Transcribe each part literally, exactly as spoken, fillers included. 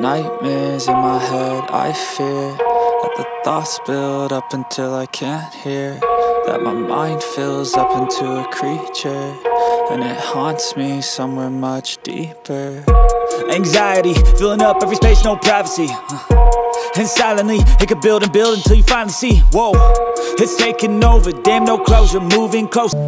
Nightmares in my head, I fear that the thoughts build up until I can't hear, that my mind fills up into a creature, and it haunts me somewhere much deeper. Anxiety, filling up every space, no privacy. And silently, it could build and build until you finally see. Whoa, it's taking over, damn no closure, moving closer.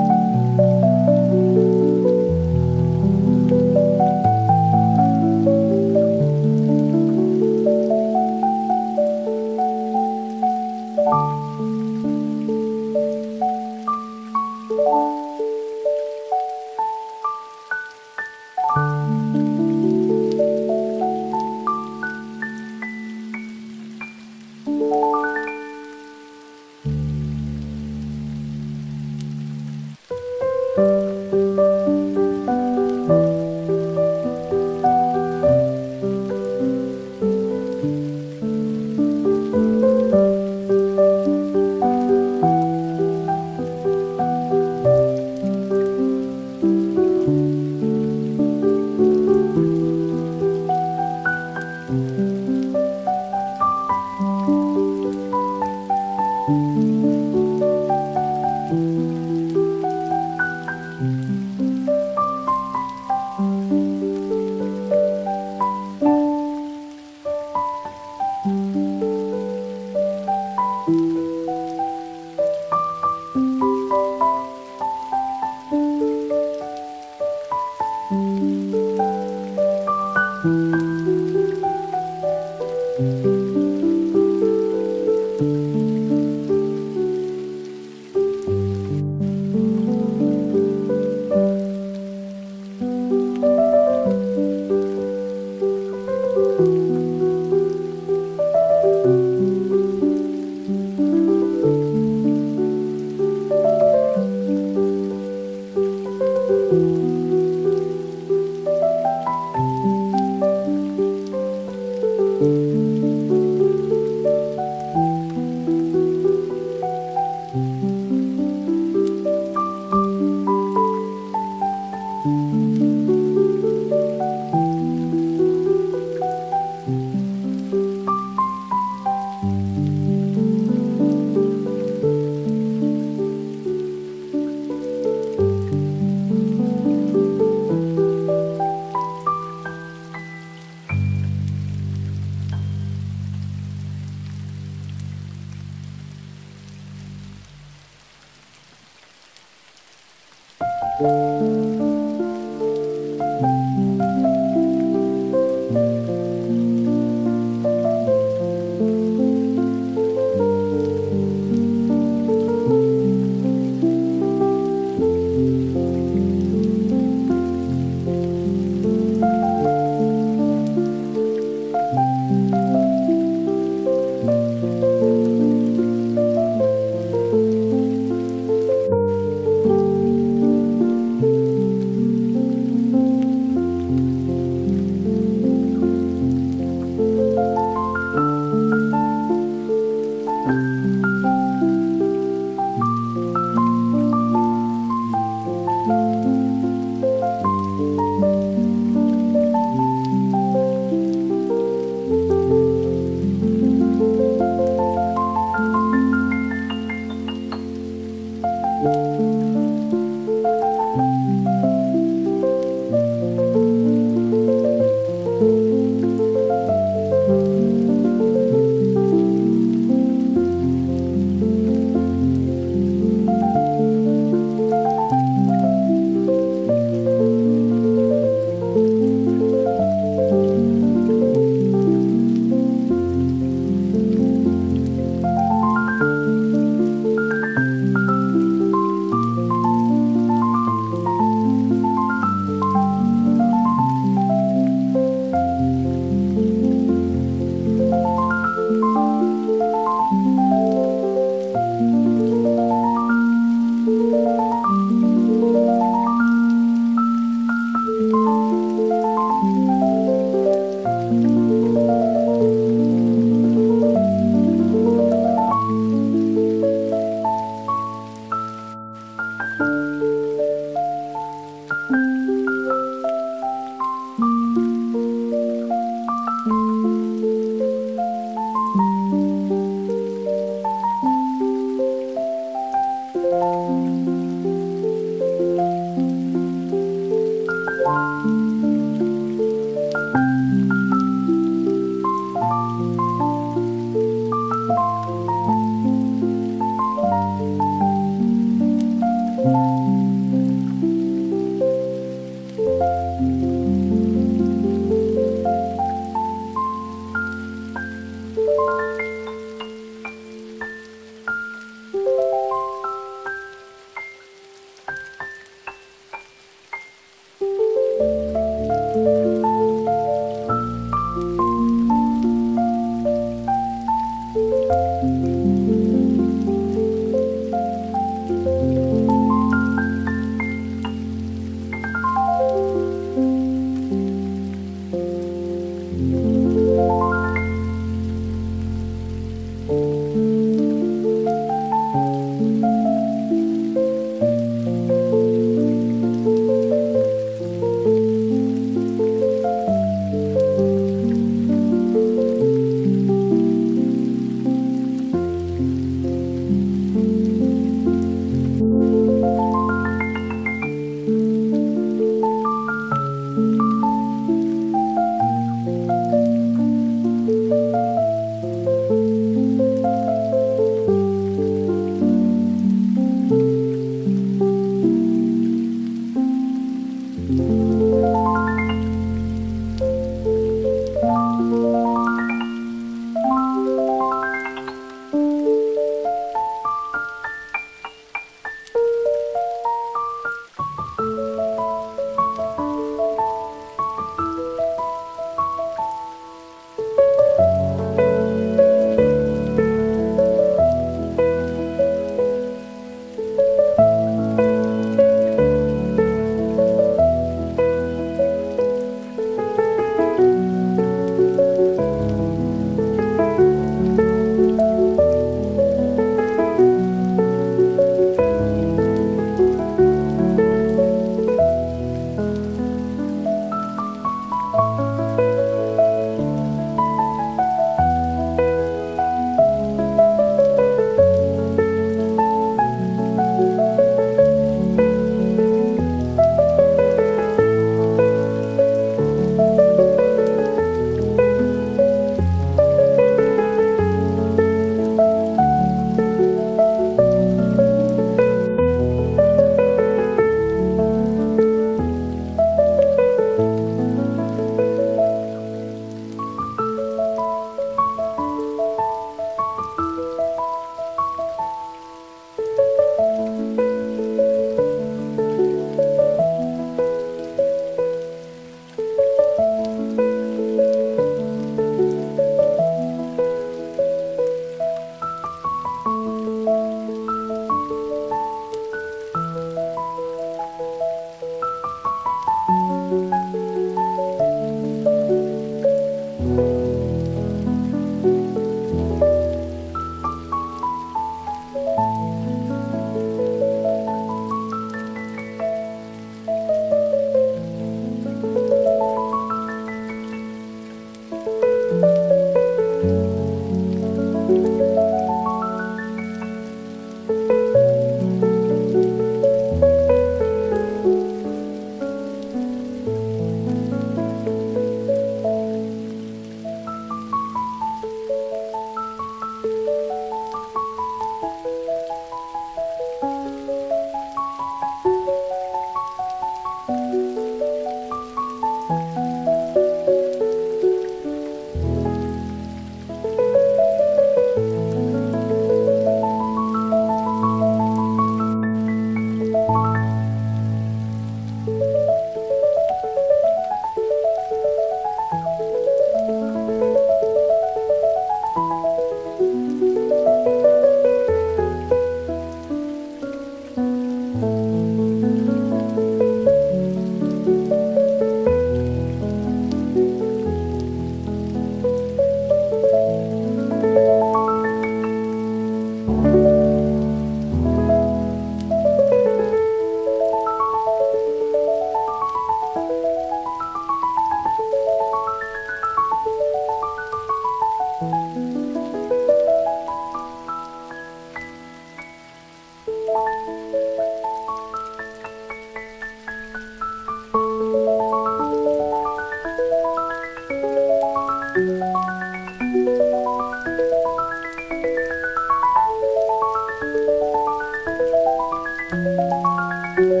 Music.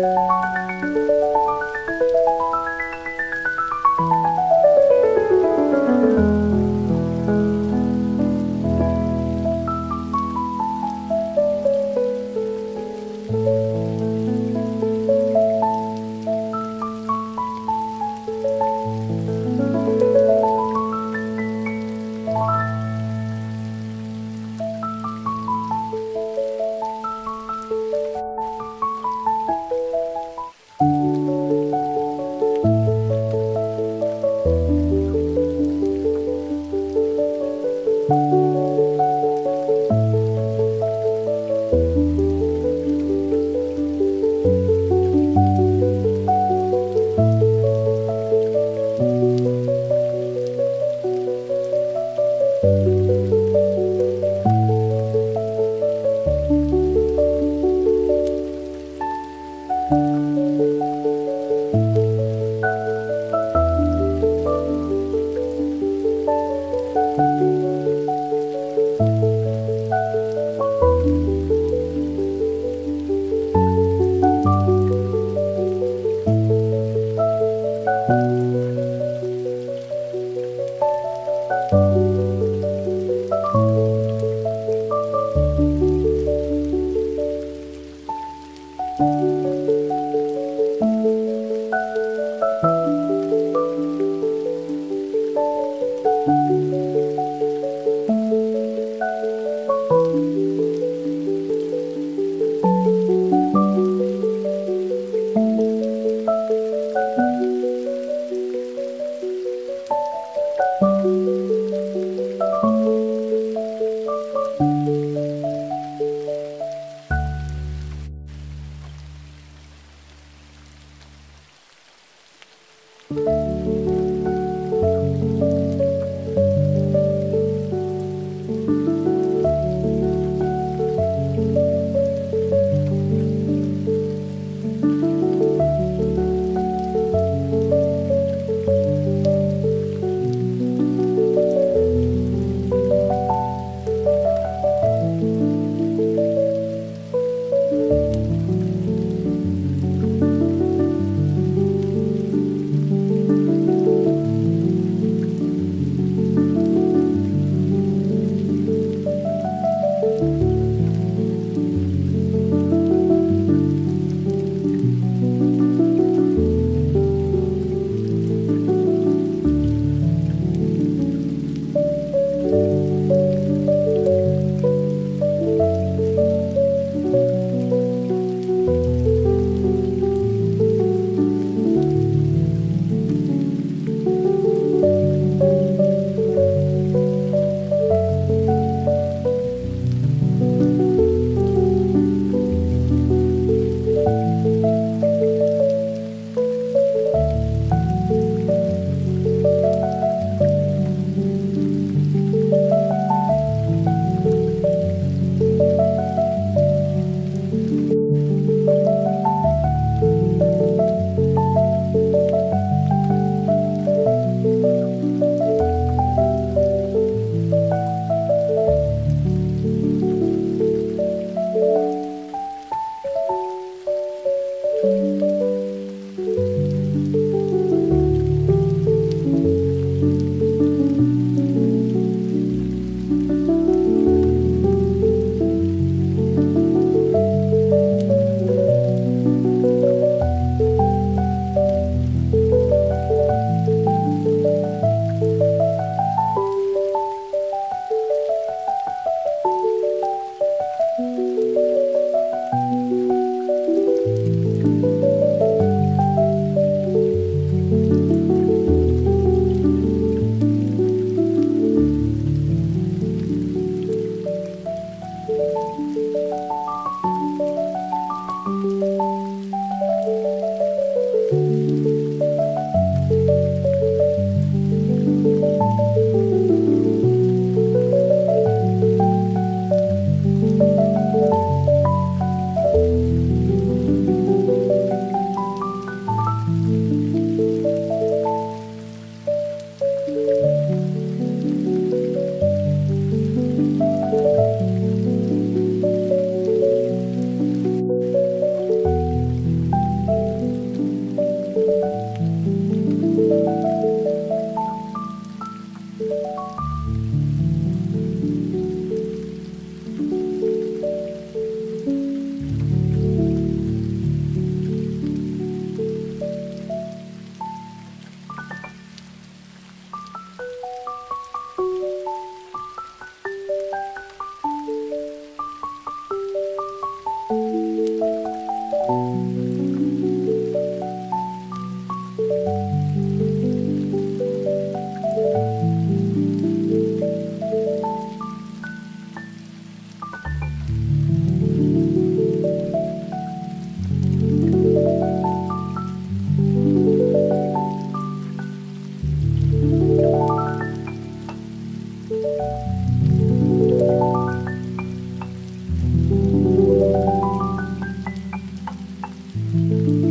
Music.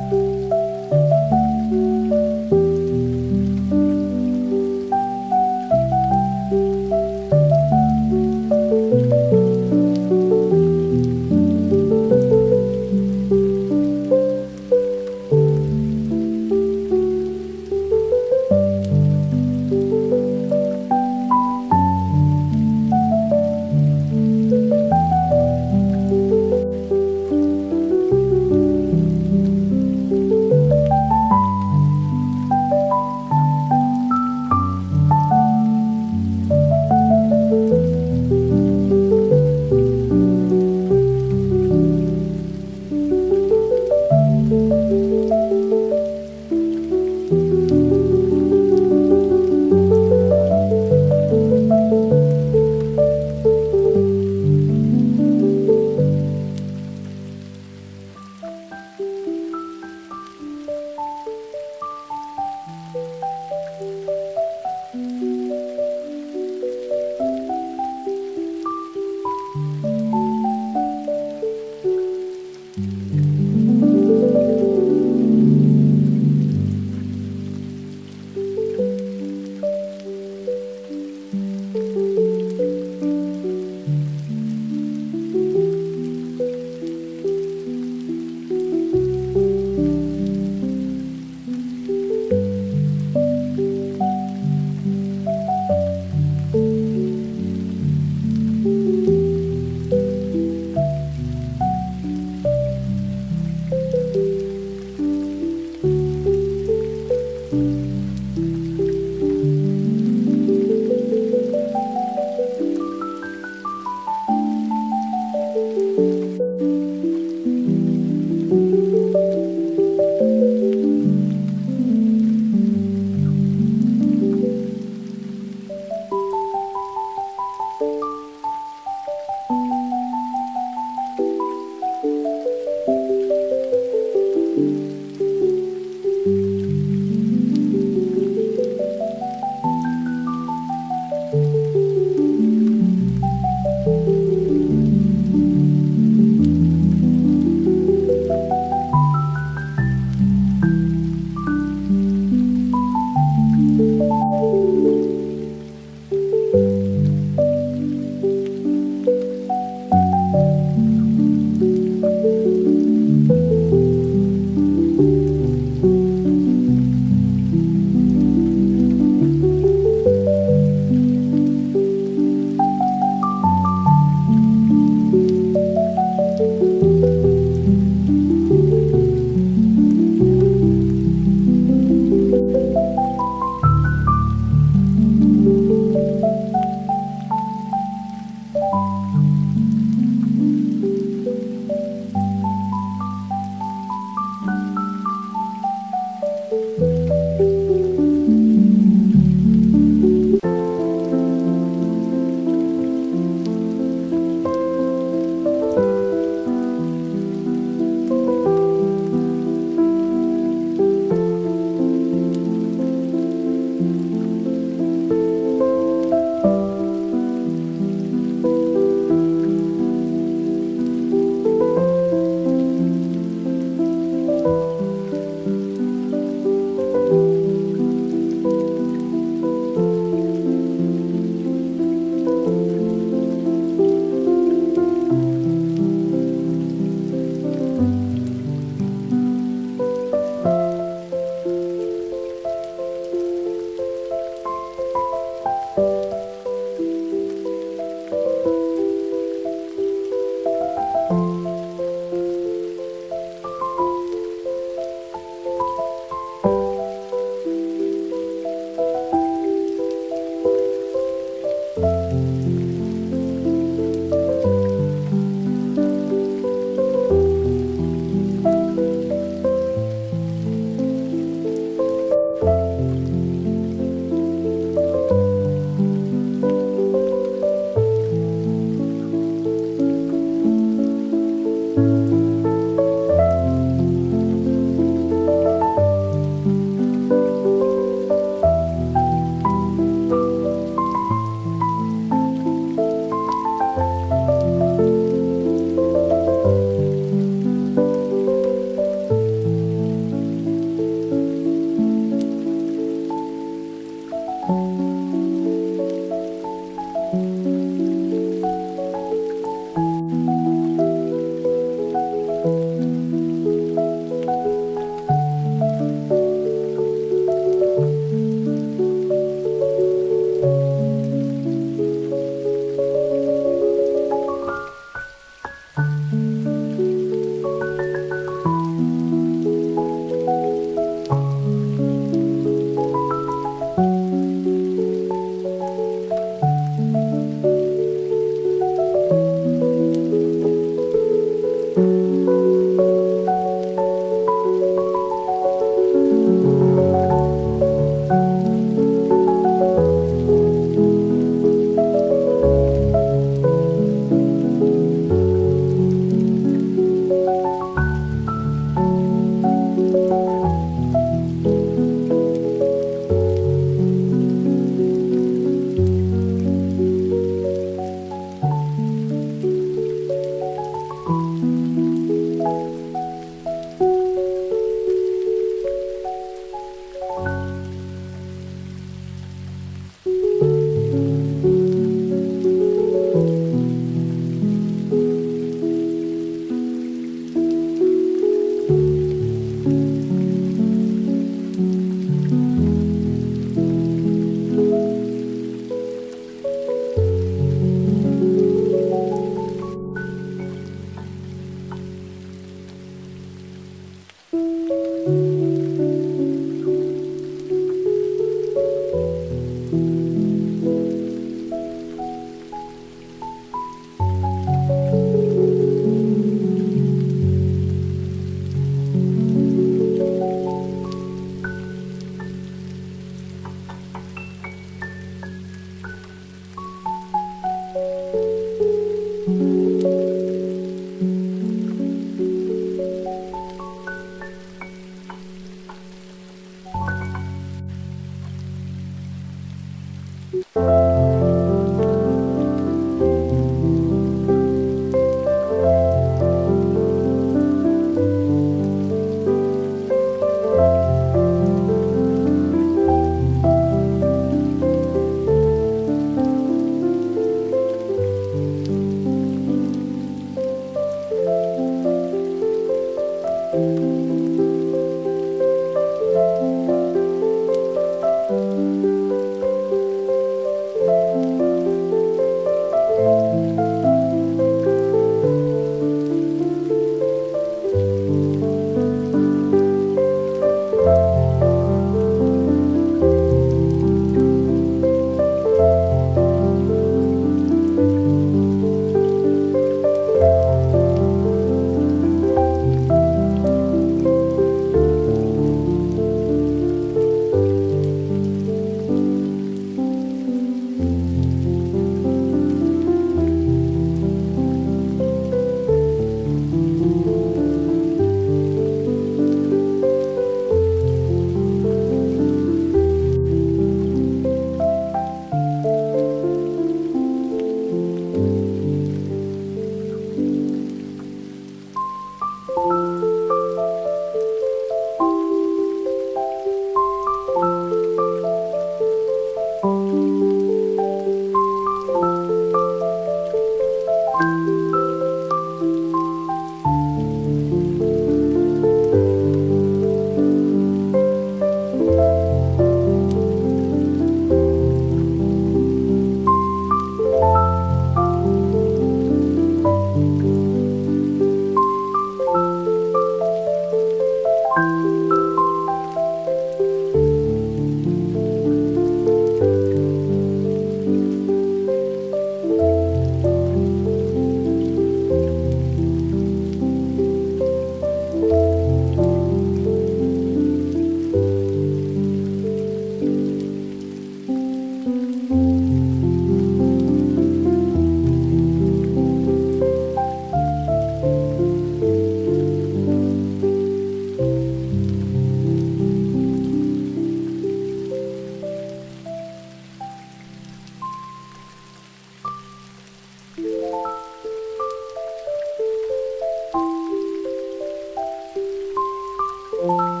Bye.